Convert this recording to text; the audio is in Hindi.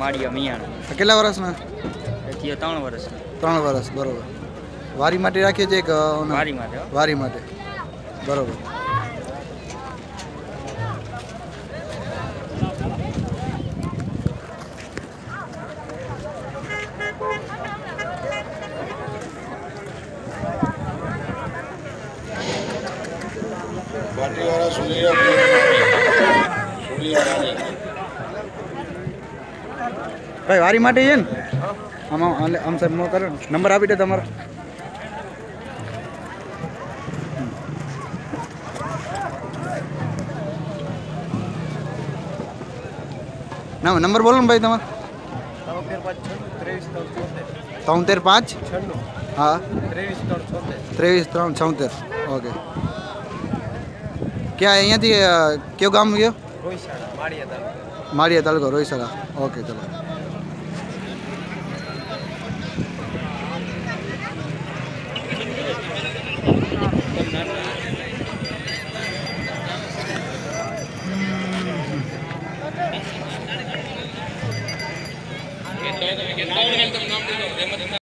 मारिया मियाण अकेला वर्ष में थियो 3 वर्ष बरोबर वारी माटे राखे छे के वारी माटे बरोबर बाटी वाला सुनिया भाई वारी माटे है हम सब करो नंबर आप तमारा ना नंबर बोलो ना भाई तमारा 73 5 76 हाँ 23 3 76 ओके क्या है यहाँ थी क्यों गाँव गयो मारिया तालगो रोहिशाला ओके चलो।